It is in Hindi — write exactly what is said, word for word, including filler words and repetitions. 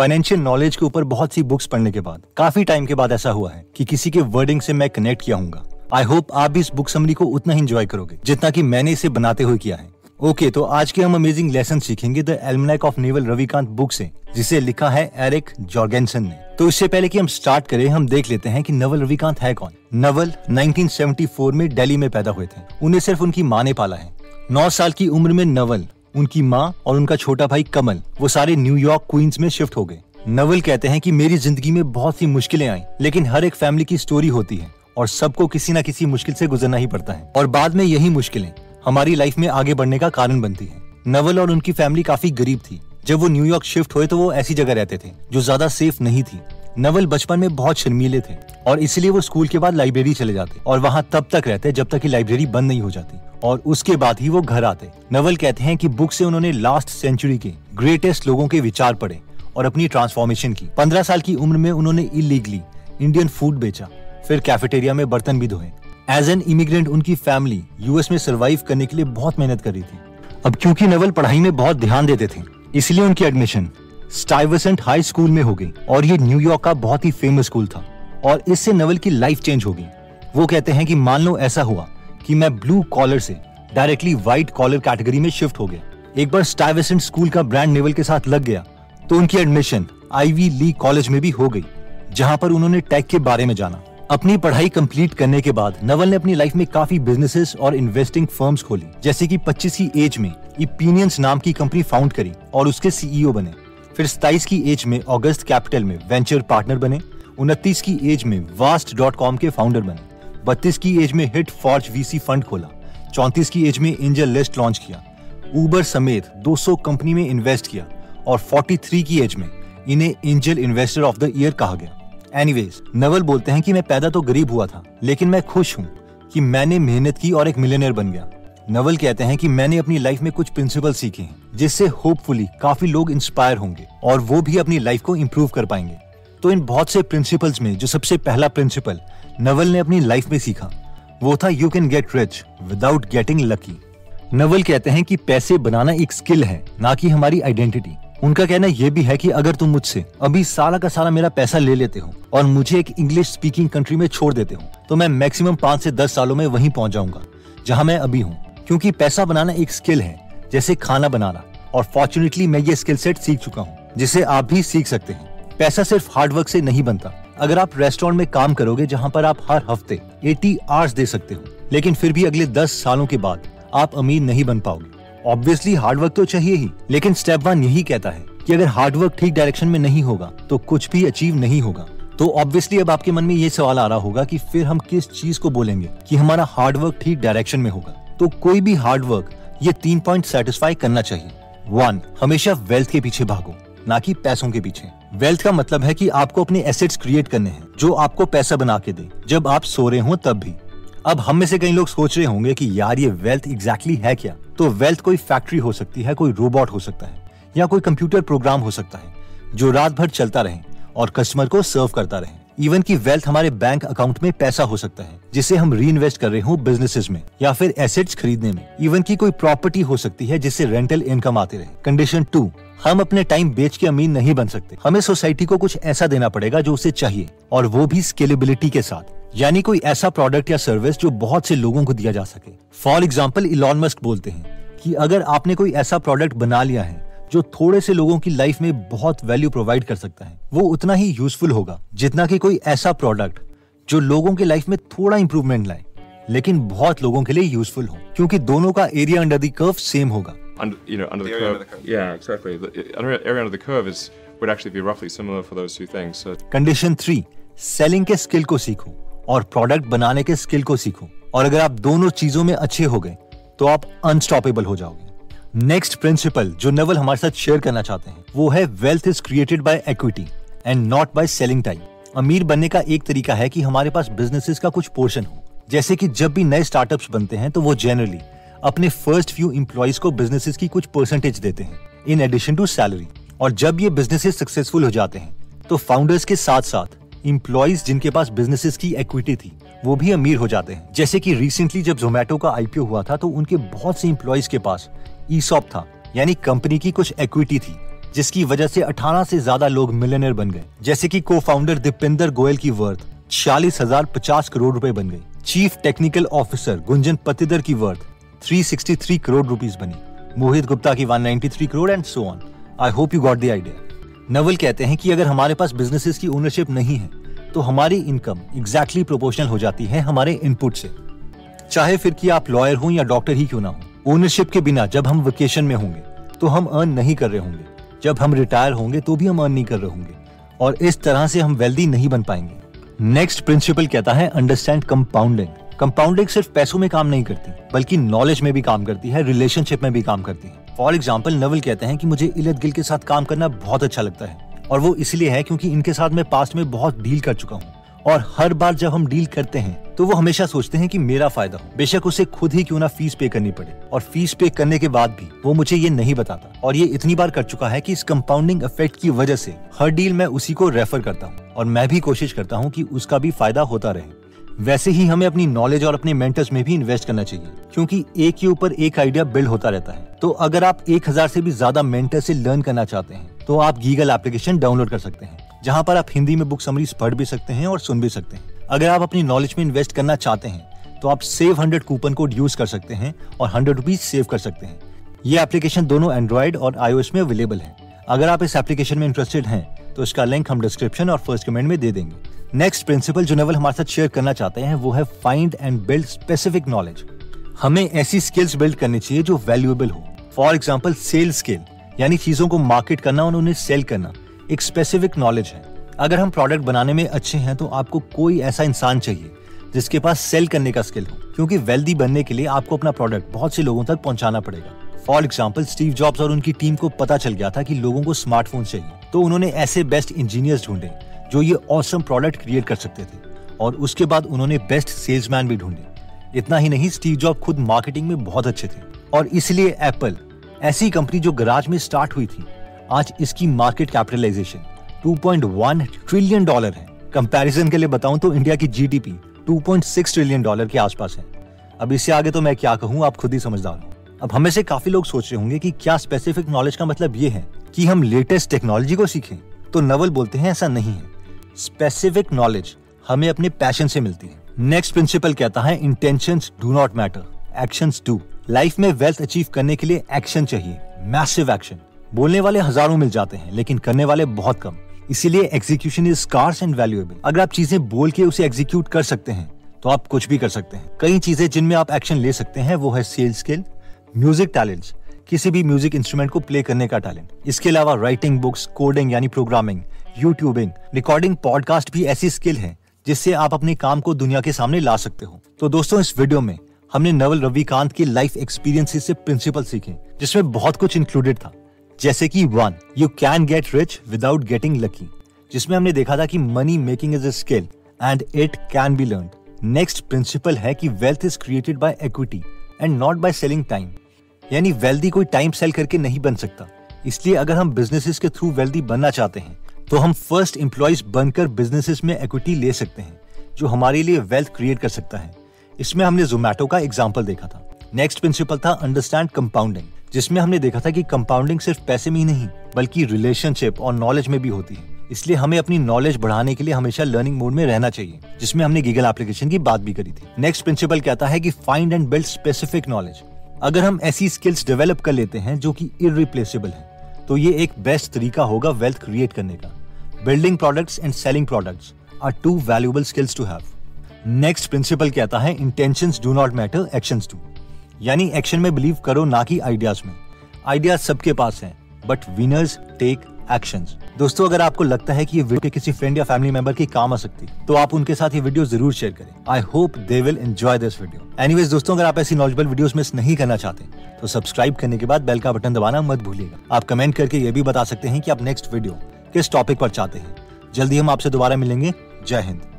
फाइनेंशियल नॉलेज के ऊपर बहुत सी बुक्स पढ़ने के बाद काफी टाइम के बाद ऐसा हुआ है कि किसी के वर्डिंग से मैं कनेक्ट किया हूँ। आई होप आप भी इस बुक समरी को उतना ही एंजॉय करोगे जितना कि मैंने इसे बनाते हुए किया है। ओके okay, तो आज के हम अमेजिंग लेसन सीखेंगे the एल्मनाक of Naval Ravikant book से, जिसे लिखा है एरिक जॉर्गेंसन ने। तो इससे पहले कि हम स्टार्ट करें, हम देख लेते हैं कि नवल रविकांत है कौन। नवल उन्नीस सौ चौहत्तर में दिल्ली में पैदा हुए थे। उन्हें सिर्फ उनकी माँ ने पाला है। नौ साल की उम्र में नवल, उनकी माँ और उनका छोटा भाई कमल वो सारे न्यूयॉर्क क्वींस में शिफ्ट हो गए। नवल कहते हैं कि मेरी जिंदगी में बहुत सी मुश्किलें आई, लेकिन हर एक फैमिली की स्टोरी होती है और सबको किसी न किसी मुश्किल से गुजरना ही पड़ता है, और बाद में यही मुश्किलें हमारी लाइफ में आगे बढ़ने का कारण बनती है। नवल और उनकी फैमिली काफी गरीब थी। जब वो न्यूयॉर्क शिफ्ट हुए तो वो ऐसी जगह रहते थे जो ज्यादा सेफ नहीं थी। नवल बचपन में बहुत शर्मीले थे और इसलिए वो स्कूल के बाद लाइब्रेरी चले जाते और वहाँ तब तक रहते जब तक कि लाइब्रेरी बंद नहीं हो जाती, और उसके बाद ही वो घर आते। नवल कहते हैं कि बुक से उन्होंने लास्ट सेंचुरी के ग्रेटेस्ट लोगों के विचार पढ़े और अपनी ट्रांसफॉर्मेशन की। पंद्रह साल की उम्र में उन्होंने इलीगली इंडियन फूड बेचा, फिर कैफेटेरिया में बर्तन भी धोए। एज एन इमिग्रेंट उनकी फैमिली यूएस में सरवाइव करने के लिए बहुत मेहनत कर रही थी। अब क्योंकि नवल पढ़ाई में बहुत ध्यान देते थे, इसलिए उनकी एडमिशन स्टाइवेसेंट हाई स्कूल में हो गई, और ये न्यूयॉर्क का बहुत ही फेमस स्कूल था, और इससे नवल की लाइफ चेंज हो गई। वो कहते हैं कि मान लो ऐसा हुआ कि मैं ब्लू कॉलर से डायरेक्टली व्हाइट कॉलर कैटेगरी में शिफ्ट हो गया। एक बार स्टाइवेसेंट स्कूल का ब्रांड नेवल के साथ लग गया तो उनकी एडमिशन आईवी लीग कॉलेज में भी हो गई, जहाँ पर उन्होंने टेक के बारे में जाना। अपनी पढ़ाई कंप्लीट करने के बाद नवल ने अपनी लाइफ में काफी बिजनेसेस और इन्वेस्टिंग फर्म्स खोली, जैसे कि पच्चीस की एज में एपिनियंस नाम की कंपनी फाउंड करी और उसके सीईओ बने। फिर सत्ताईस की एज में ऑगस्ट कैपिटल में वेंचर पार्टनर बने। उनतीस की एज में वास्ट डॉट कॉम के फाउंडर बने। बत्तीस की एज में हिट फॉर्च वीसी फंड खोला। चौंतीस की एज में एंजल लिस्ट लॉन्च किया। उबर समेत दो सौ कंपनी में इन्वेस्ट किया, और तैंतालीस की एज में इन्हें angel investor of the year कहा गया। एनीवेज, नवल बोलते हैं कि मैं पैदा तो गरीब हुआ था, लेकिन मैं खुश हूँ कि मैंने मेहनत की और एक मिलियनेयर बन गया। नवल कहते हैं कि मैंने अपनी लाइफ में कुछ प्रिंसिपल सीखे हैं, जिससे होपफुली काफी लोग इंस्पायर होंगे और वो भी अपनी लाइफ को इम्प्रूव कर पाएंगे। तो इन बहुत से प्रिंसिपल्स में जो सबसे पहला प्रिंसिपल नवल ने अपनी लाइफ में सीखा वो था you can get rich without getting lucky. Naval कहते हैं कि पैसे बनाना एक स्किल है, ना कि हमारी आइडेंटिटी। उनका कहना यह भी है कि अगर तुम मुझसे अभी सारा का सारा मेरा पैसा ले लेते हो और मुझे एक इंग्लिश स्पीकिंग कंट्री में छोड़ देते हो, तो मैं मैक्सिमम पाँच से दस सालों में वहीं पहुंच जाऊंगा जहां मैं अभी हूं, क्योंकि पैसा बनाना एक स्किल है, जैसे खाना बनाना, और फॉर्चुनेटली मैं ये स्किल सेट सीख चुका हूं, जिसे आप भी सीख सकते हैं। पैसा सिर्फ हार्डवर्क से नहीं बनता। अगर आप रेस्टोरेंट में काम करोगे जहाँ पर आप हर हफ्ते एटी आवर्स दे सकते हो, लेकिन फिर भी अगले दस सालों के बाद आप अमीर नहीं बन पाओगे। ऑब्वियसली हार्डवर्क तो चाहिए ही, लेकिन स्टेप वन यही कहता है कि अगर हार्डवर्क ठीक डायरेक्शन में नहीं होगा तो कुछ भी अचीव नहीं होगा। तो ऑब्वियसली अब आपके मन में ये सवाल आ रहा होगा कि फिर हम किस चीज को बोलेंगे कि हमारा हार्डवर्क ठीक डायरेक्शन में होगा। तो कोई भी हार्डवर्क ये तीन पॉइंट सेटिस्फाई करना चाहिए। वन, हमेशा वेल्थ के पीछे भागो, ना कि पैसों के पीछे। वेल्थ का मतलब है कि आपको अपने एसेट्स क्रिएट करने हैं जो आपको पैसा बना के दे, जब आप सो रहे हो तब भी। अब हम में से कई लोग सोच रहे होंगे कि यार ये वेल्थ एग्जैक्टली है क्या। तो वेल्थ कोई फैक्ट्री हो सकती है, कोई रोबोट हो सकता है, या कोई कंप्यूटर प्रोग्राम हो सकता है जो रात भर चलता रहे और कस्टमर को सर्व करता रहे। इवन की वेल्थ हमारे बैंक अकाउंट में पैसा हो सकता है जिसे हम री इन्वेस्ट कर रहे हो बिजनेसेस में या फिर एसेट्स खरीदने में। इवन की कोई प्रॉपर्टी हो सकती है जिससे रेंटल इनकम आते रहे। कंडीशन टू, हम अपने टाइम बेच के अमीर नहीं बन सकते। हमें सोसाइटी को कुछ ऐसा देना पड़ेगा जो उसे चाहिए, और वो भी स्केलेबिलिटी के साथ, यानी कोई ऐसा प्रोडक्ट या सर्विस जो बहुत से लोगों को दिया जा सके। फॉर एग्जाम्पल, इलॉन मस्क बोलते हैं कि अगर आपने कोई ऐसा प्रोडक्ट बना लिया है जो थोड़े से लोगों की लाइफ में बहुत वैल्यू प्रोवाइड कर सकता है, वो उतना ही यूजफुल होगा जितना कि कोई ऐसा प्रोडक्ट जो लोगों के लाइफ में थोड़ा इम्प्रूवमेंट लाए लेकिन बहुत लोगों के लिए यूजफुल हो, क्योंकि दोनों का area under the curve same होगा। Under, you know, under the, the curve. Under the curve. Yeah, exactly. The area under the curve is would actually be roughly similar for those two things. So. Condition three, selling के skill को सीखो और product बनाने के skill को सीखो, और अगर आप दोनों चीजों में अच्छे हो गए तो आप unstoppable हो जाओगे। Next principle जो नवल हमारे साथ share करना चाहते हैं वो है wealth is created by equity and not by selling time। अमीर बनने का एक तरीका है कि हमारे पास businesses का कुछ portion हो, जैसे कि जब भी नए startups बनते हैं तो वो generally अपने फर्स्ट फ्यू एम्प्लॉइज को बिजनेसेस की कुछ परसेंटेज देते हैं इन एडिशन टू सैलरी, और जब ये बिजनेसेस सक्सेसफुल हो जाते हैं तो फाउंडर्स के साथ साथ एम्प्लॉइज जिनके पास बिजनेसेस की इक्विटी थी वो भी अमीर हो जाते हैं। जैसे कि रिसेंटली जब ज़ोमैटो का आईपीओ हुआ था तो उनके बहुत से एम्प्लॉइज के पास ईसॉप था, यानी कंपनी की कुछ इक्विटी थी, जिसकी वजह से अठारह से ज्यादा लोग मिलियनर बन गए। जैसे कि को फाउंडर दीपिंदर गोयल की वर्थ छियालीस हजार पचास करोड़ रुपए बन गई। Chief technical officer Gunjan Patidar की वर्थ तीन सौ तिरसठ करोड़ रुपीस बनी, मोहित गुप्ता की एक सौ तिरानवे crore and so on. I hope you got the idea. Naval कहते हैं कि अगर हमारे पास बिजनेसेस की ओनरशिप नहीं है तो हमारी इनकम एग्जैक्टली प्रोपोर्शनल हो जाती है हमारे इनपुट से, चाहे फिर कि आप लॉयर हो या डॉक्टर ही क्यों ना हो। ओनरशिप के बिना जब हम वेकेशन में होंगे तो हम अर्न नहीं कर रहे होंगे, जब हम रिटायर होंगे तो भी हम अर्न नहीं कर रहे होंगे, और इस तरह से हम वेल्दी नहीं बन पाएंगे। नेक्स्ट प्रिंसिपल कहता है अंडरस्टैंड कंपाउंडिंग। कंपाउंडिंग सिर्फ पैसों में काम नहीं करती, बल्कि नॉलेज में भी काम करती है, रिलेशनशिप में भी काम करती है। फॉर एग्जाम्पल नवल कहते हैं कि मुझे इलत गिल के साथ काम करना बहुत अच्छा लगता है, और वो इसलिए है क्योंकि इनके साथ मैं पास्ट में बहुत डील कर चुका हूँ, और हर बार जब हम डील करते हैं तो वो हमेशा सोचते हैं कि मेरा फायदा हो, बेशक उसे खुद ही क्यों ना फीस पे करनी पड़े। और फीस पे करने के बाद भी वो मुझे ये नहीं बताता, और ये इतनी बार कर चुका है कि इस कंपाउंडिंग इफेक्ट की वजह से हर डील मैं उसी को रेफर करता हूँ, और मैं भी कोशिश करता हूँ कि उसका भी फायदा होता रहे। वैसे ही हमें अपनी नॉलेज और अपने मेंटर्स में भी इन्वेस्ट करना चाहिए, क्योंकि एक के ऊपर एक आइडिया बिल्ड होता रहता है। तो अगर आप एक हज़ार से भी ज्यादा मेंटर से लर्न करना चाहते हैं तो आप गीगल एप्लीकेशन डाउनलोड कर सकते हैं, जहां पर आप हिंदी में बुक समरीज पढ़ भी सकते हैं और सुन भी सकते हैं। अगर आप अपनी नॉलेज में इन्वेस्ट करना चाहते हैं तो आप save hundred coupon code use कर सकते हैं और हंड्रेड रुपीज सेव कर सकते हैं। ये एप्लीकेशन दोनों एंड्रॉइड और आईओएस में अवेलेबल है। अगर आप इस एप्लीकेशन में इंटरेस्टेड हैं तो इसका लिंक हम डिस्क्रिप्शन और फर्स्ट कमेंट में दे देंगे। नेक्स्ट प्रिंसिपल जो नवल हमारे साथ शेयर करना चाहते हैं वो है find and build specific knowledge. हमें ऐसी स्किल्स बिल्ड करनी चाहिए जो वैल्यूएबल हो। फॉर एग्जांपल सेल्स स्किल, यानी चीजों को मार्केट करना और उन्हें सेल करना एक स्पेसिफिक नॉलेज है। अगर हम प्रोडक्ट बनाने में अच्छे हैं तो आपको कोई ऐसा इंसान चाहिए जिसके पास सेल करने का स्किल हो, क्योंकि वेल्दी बनने के लिए आपको अपना प्रोडक्ट बहुत से लोगों तक पहुंचाना पड़ेगा। फॉर एग्जाम्पल स्टीव जॉब्स और उनकी टीम को पता चल गया था कि लोगों को स्मार्टफोन चाहिए, तो उन्होंने ऐसे बेस्ट इंजीनियर्स ढूंढे जो ये ऑसम प्रोडक्ट क्रिएट कर सकते थे, और उसके बाद उन्होंने बेस्ट सेल्समैन भी ढूंढे। इतना ही नहीं, स्टीव जॉब्स खुद मार्केटिंग में बहुत अच्छे थे, और इसलिए एप्पल ऐसी कंपनी जो गराज में स्टार्ट हुई थी, आज इसकी मार्केट कैपिटलाइजेशन दो पॉइंट एक ट्रिलियन डॉलर है। कंपैरिजन के लिए बताऊं तो इंडिया की जीडीपी दो पॉइंट छह ट्रिलियन डॉलर के आसपास है। अब इससे आगे तो मैं क्या कहूं, आप खुद ही समझदार हो। अब हमें से काफी लोग सोच रहे होंगे कि क्या स्पेसिफिक नॉलेज का मतलब ये है कि हम लेटेस्ट टेक्नोलॉजी को सीखें, तो नवल बोलते हैं ऐसा नहीं है। स्पेसिफिक नॉलेज हमें अपने पैशन से मिलती है। नेक्स्ट प्रिंसिपल कहता है intentions do not matter, actions do. Life में वेल्थ अचीव करने के लिए एक्शन चाहिए, मैसिव एक्शन। बोलने वाले हजारों मिल जाते हैं लेकिन करने वाले बहुत कम, इसीलिए execution is scarce and valuable. अगर आप चीजें बोल के उसे एग्जीक्यूट कर सकते हैं तो आप कुछ भी कर सकते हैं। कई चीजें जिनमें आप एक्शन ले सकते हैं वो है सेल्स स्किल, म्यूजिक टैलेंट्स, किसी भी म्यूजिक इंस्ट्रूमेंट को प्ले करने का टैलेंट। इसके अलावा राइटिंग बुक्स, कोडिंग यानी प्रोग्रामिंग, यूट्यूबिंग, रिकॉर्डिंग, पॉडकास्ट भी ऐसी स्किल है जिससे आप अपने काम को दुनिया के सामने ला सकते हो। तो दोस्तों, इस वीडियो में हमने नवल रविकांत के लाइफ एक्सपीरियंसेस से प्रिंसिपल सीखे, जिसमें बहुत कुछ इंक्लूडेड था, जैसे कि one, you can get rich without getting lucky, जिसमें हमने देखा था कि money making is a skill and it can be learn. Next principle है कि wealth is created by equity and not by selling time, यानी वेल्दी कोई टाइम सेल करके नहीं बन सकता। इसलिए अगर हम बिजनेसेस के थ्रू वेल्दी बनना चाहते हैं तो हम फर्स्ट एम्प्लॉइज बनकर बिजनेसेस में इक्विटी ले सकते हैं, जो हमारे लिए वेल्थ क्रिएट कर सकता है। इसमें हमने ज़ोमैटो का एग्जांपल देखा था। नेक्स्ट प्रिंसिपल था अंडरस्टैंड कंपाउंडिंग, जिसमें हमने देखा था कि कंपाउंडिंग सिर्फ पैसे में ही नहीं बल्कि रिलेशनशिप और नॉलेज में भी होती है। इसलिए हमें अपनी नॉलेज बढ़ाने के लिए हमेशा लर्निंग मोड में रहना चाहिए, जिसमें हमने गीगल एप्लीकेशन की बात भी करी थी। नेक्स्ट प्रिंसिपल कहता है कि find and build specific knowledge. अगर हम ऐसी स्किल्स डेवलप कर लेते हैं जो कि इररिप्लेसेबल है, तो ये एक बेस्ट तरीका होगा वेल्थ क्रिएट करने का। Building products and selling products are two valuable skills to have. Next principle कहता है intentions do not matter, actions do, यानी एक्शन में बिलीव करो ना कि आइडियाज में। आइडियाज सबके पास हैं, बट विनर्स टेक एक्शंस। दोस्तों, अगर आपको लगता है कि ये वीडियो किसी फ्रेंड या फैमिली मेंबर के काम आ सकती है तो आप उनके साथ ये वीडियो जरूर शेयर करें। I hope they will enjoy this video. Anyways दोस्तों, अगर आप ऐसी नॉलेजेबल वीडियोस मिस नहीं करना चाहते तो सब्सक्राइब करने के बाद बेल का बटन दबाना मत भूलिएगा। आप कमेंट करके ये भी बता सकते हैं कि आप नेक्स्ट वीडियो किस टॉपिक पर चाहते हैं। जल्दी हम आपसे दोबारा मिलेंगे। जय हिंद।